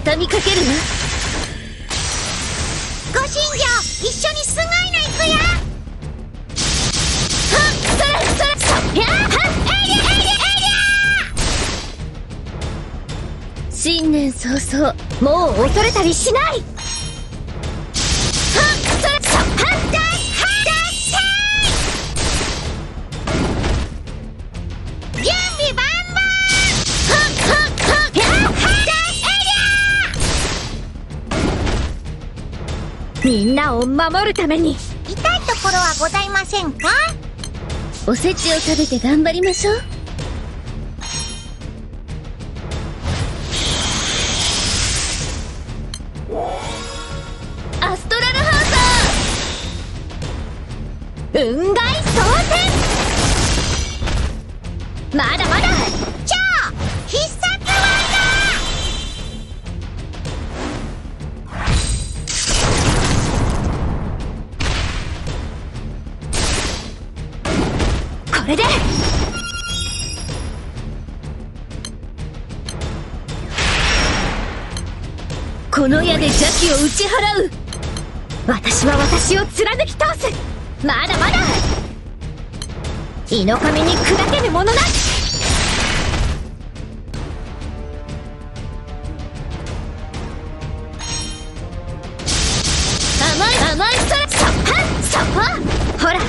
畳みかけるわ。ご神業一緒にすがいな行くや。はっそれそれそりゃはっ。新年早々もう恐れたりしない。みんなを守るために痛いところはございませんか。おせちを食べて頑張りましょう。アストラルハンター運外当選。まだまだ超必殺これでこの矢で邪気を打ち払う。私は私を貫き通す。まだまだ猪神に砕けぬものなし。甘い甘いそらそはそこほら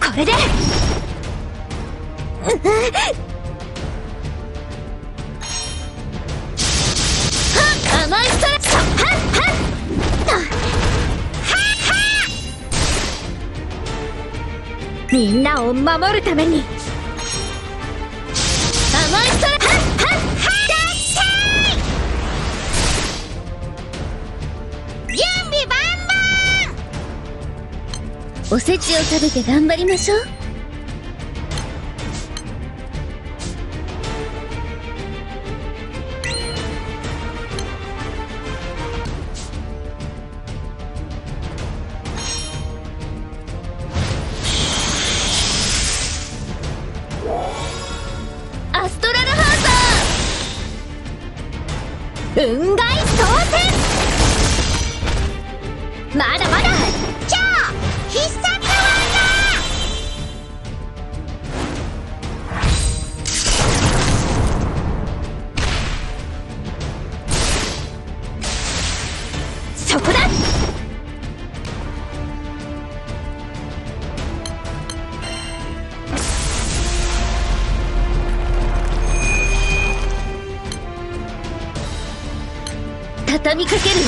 これでみんなを守るために甘い空おせちを食べて頑張りましょう。アストラルハンター運外当選。まだまだそこだ。畳みかけるわ。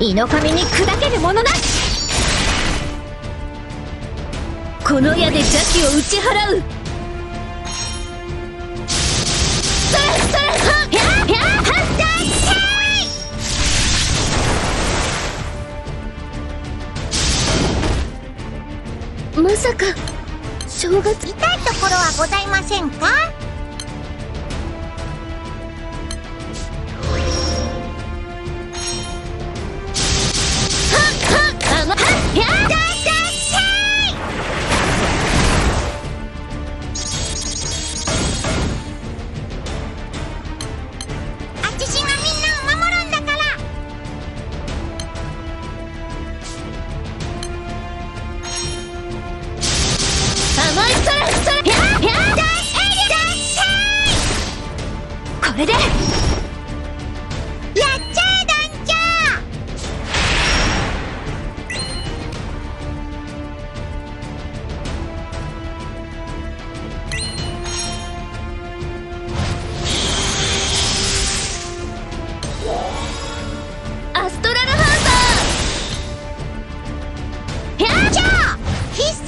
猪神に砕けるものなし。この矢で邪気を打ち払う。それそれはっやっやっはっだっしゃい。まさか正月痛いところはございませんか。これでやっちゃえ団長。アストラルハンターやっちゃう必殺技。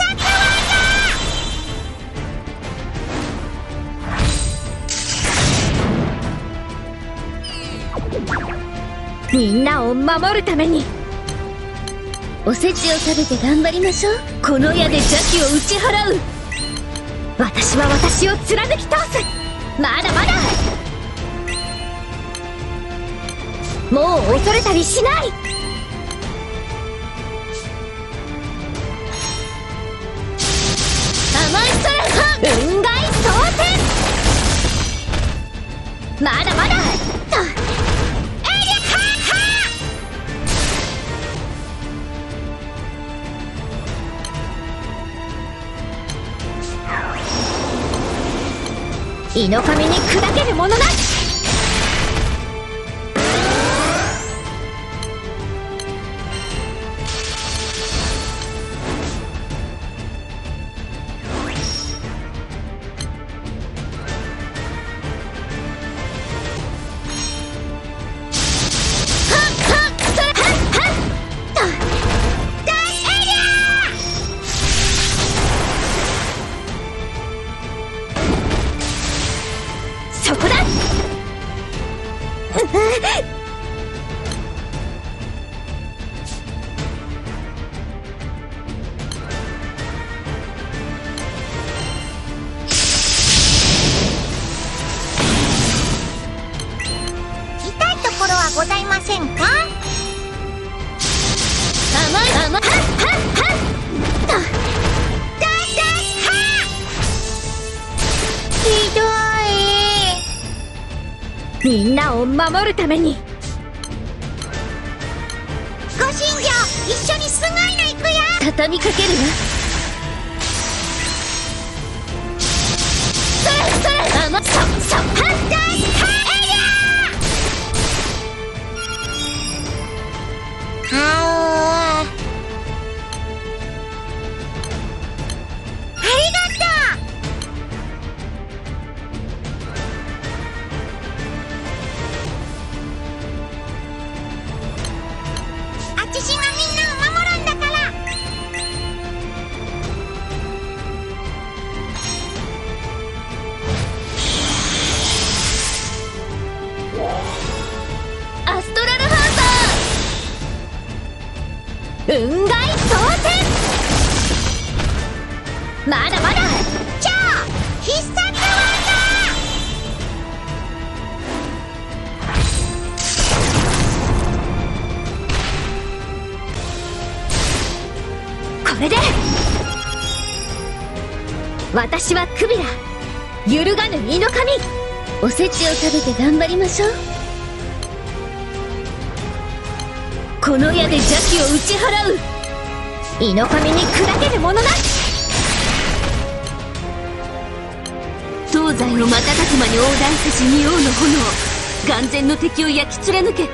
みんなを守るためにおせちを食べて頑張りましょう。この矢で邪気を打ち払う。私は私を貫き通す。まだまだもう恐れたりしない。甘い空運外当選。まだまだイノカミに砕けるものなし。みんなを守るためにご神業一緒にすごいのいくよ。畳みかけるわ。ありがとう。運外当選。まだまだ超必殺技。これで私はクビラ。揺るがぬ身の神。おせちを食べて頑張りましょう。この矢で邪気を打ち払う。イノカミに砕けるものなし。東西を瞬く間に横断せし仁王の炎。眼前の敵を焼き貫け。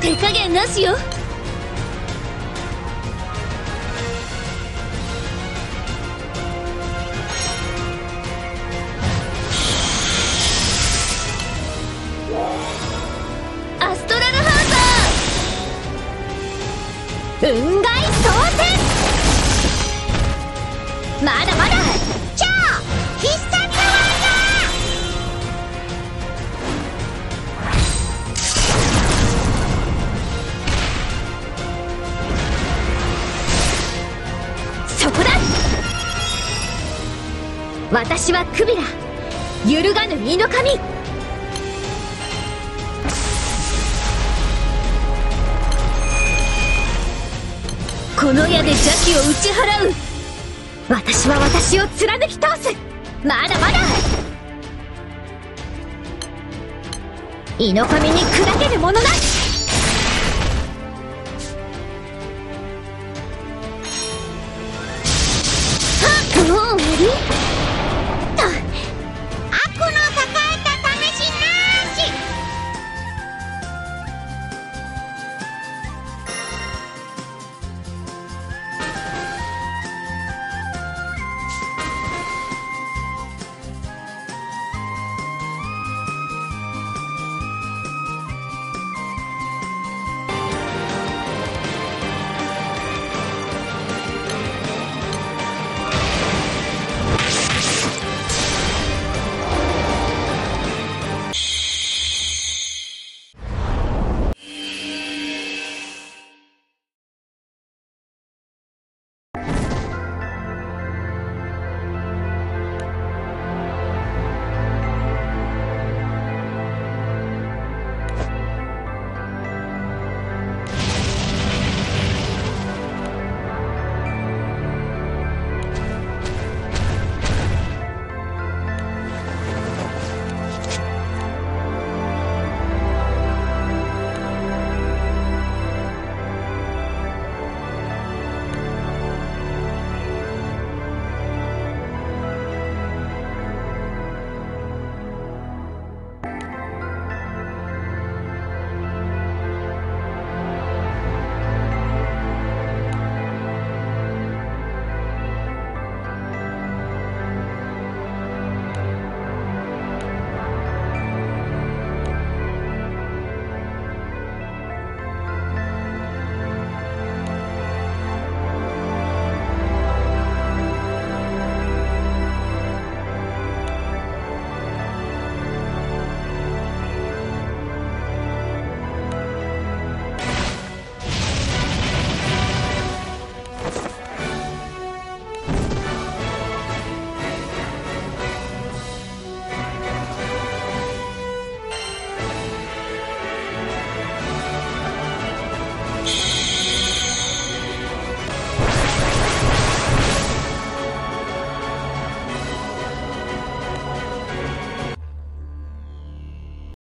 手加減なしよ。アストラルハート運外当選。まだまだ超必殺私はクビラ。揺るがぬ身の神。この矢で邪気を打ち払う。私は私を貫き通す。まだまだ猪神に砕けるものだ。